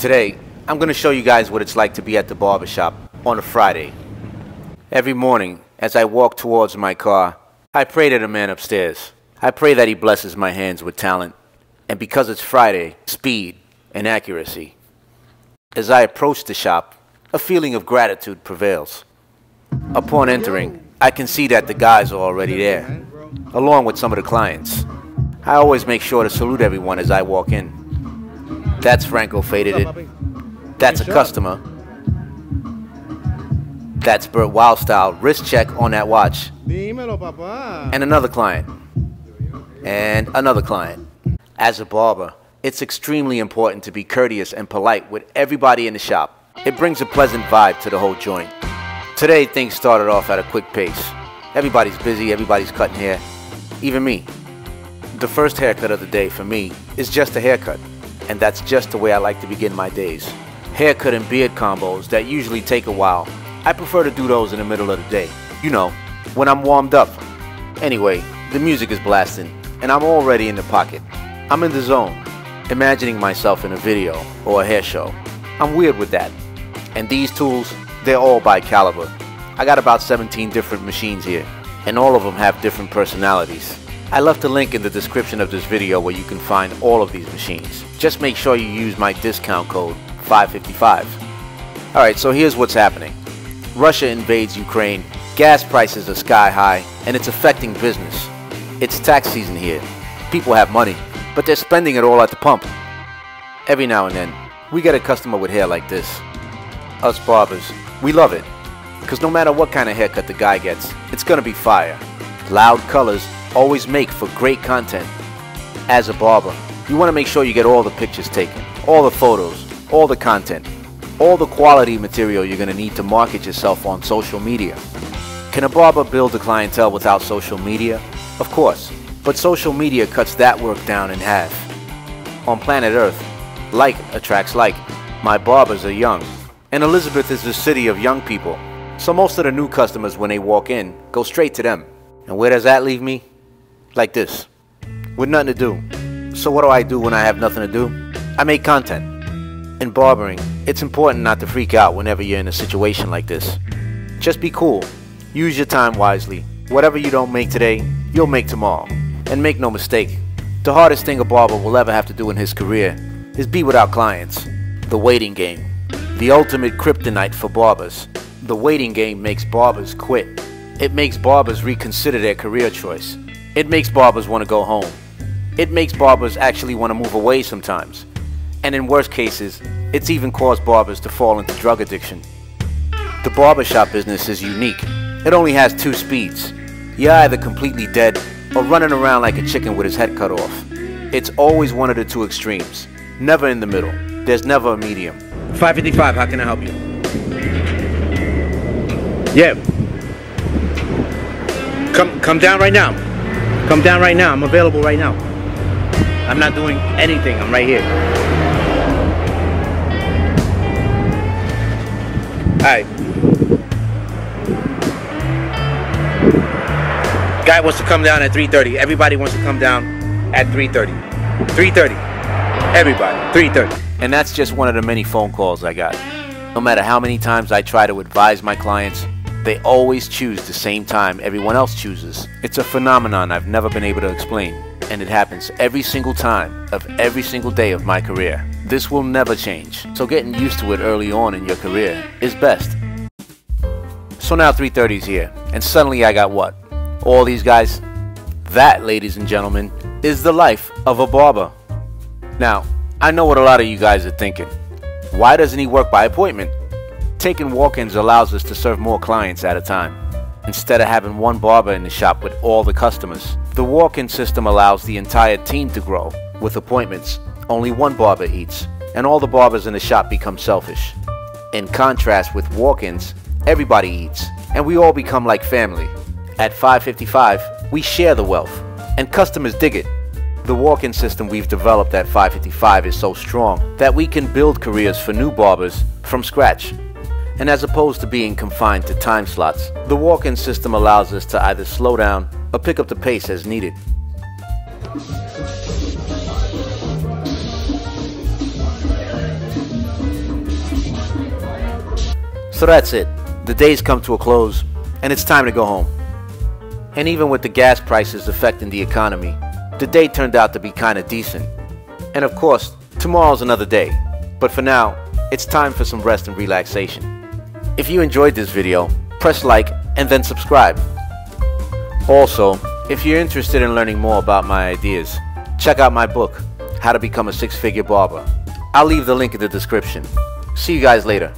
Today, I'm going to show you guys what it's like to be at the barbershop on a Friday. Every morning, as I walk towards my car, I pray to the man upstairs. I pray that he blesses my hands with talent, and because it's Friday, speed and accuracy. As I approach the shop, a feeling of gratitude prevails. Upon entering, I can see that the guys are already there, along with some of the clients. I always make sure to salute everyone as I walk in. That's Franco faded it. That's a customer. That's Burt Wild style wrist check on that watch. And another client. And another client. As a barber, it's extremely important to be courteous and polite with everybody in the shop. It brings a pleasant vibe to the whole joint. Today, things started off at a quick pace. Everybody's busy, everybody's cutting hair. Even me. The first haircut of the day for me is just a haircut. And that's just the way I like to begin my days. Haircut and beard combos that usually take a while. I prefer to do those in the middle of the day. You know, when I'm warmed up. Anyway, the music is blasting, and I'm already in the pocket. I'm in the zone, imagining myself in a video or a hair show. I'm weird with that. And these tools, they're all by Caliber. I got about 17 different machines here, and all of them have different personalities. I left a link in the description of this video where you can find all of these machines. Just make sure you use my discount code 555. Alright, so here's what's happening. Russia invades Ukraine, gas prices are sky high, and it's affecting business. It's tax season here. People have money, but they're spending it all at the pump. Every now and then, we get a customer with hair like this. Us barbers, we love it. Because no matter what kind of haircut the guy gets, it's gonna be fire. Loud colors always make for great content. As a barber, you want to make sure you get all the pictures taken, all the photos, all the content, all the quality material you're going to need to market yourself on social media. Can a barber build a clientele without social media? Of course, but social media cuts that work down in half. On planet Earth, like attracts like. My barbers are young, and Elizabeth is the city of young people, so most of the new customers when they walk in go straight to them. And where does that leave me? Like this, with nothing to do. So what do I do when I have nothing to do? I make content. In barbering, it's important not to freak out whenever you're in a situation like this. Just be cool. Use your time wisely. Whatever you don't make today, you'll make tomorrow. And make no mistake, the hardest thing a barber will ever have to do in his career is be without clients. The waiting game. The ultimate kryptonite for barbers. The waiting game makes barbers quit. It makes barbers reconsider their career choice. It makes barbers want to go home. It makes barbers actually want to move away sometimes. And in worst cases, it's even caused barbers to fall into drug addiction. The barbershop business is unique. It only has two speeds. You're either completely dead or running around like a chicken with his head cut off. It's always one of the two extremes. Never in the middle. There's never a medium. 555, how can I help you? Yeah. Come down right now. Come down right now. I'm available right now. I'm not doing anything. I'm right here. Alright. Guy wants to come down at 3:30. Everybody wants to come down at 3:30. 3:30. Everybody. 3:30. And that's just one of the many phone calls I got. No matter how many times I try to advise my clients, they always choose the same time everyone else chooses. It's a phenomenon I've never been able to explain, and it happens every single time of every single day of my career. This will never change, so getting used to it early on in your career is best. So now 3:30 is here, and suddenly I got what? All these guys? That, ladies and gentlemen, is the life of a barber. Now, I know what a lot of you guys are thinking. Why doesn't he work by appointment? Taking walk-ins allows us to serve more clients at a time, instead of having one barber in the shop with all the customers. The walk-in system allows the entire team to grow. With appointments, only one barber eats, and all the barbers in the shop become selfish. In contrast with walk-ins, everybody eats, and we all become like family. At 555, we share the wealth, and customers dig it. The walk-in system we've developed at 555 is so strong that we can build careers for new barbers from scratch. And as opposed to being confined to time slots, the walk-in system allows us to either slow down or pick up the pace as needed. So that's it. The day's come to a close, and it's time to go home. And even with the gas prices affecting the economy, the day turned out to be kinda decent. And of course, tomorrow's another day. But for now, it's time for some rest and relaxation. If you enjoyed this video, press like and then subscribe. Also, if you're interested in learning more about my ideas, check out my book, How to Become a Six-Figure Barber. I'll leave the link in the description. See you guys later.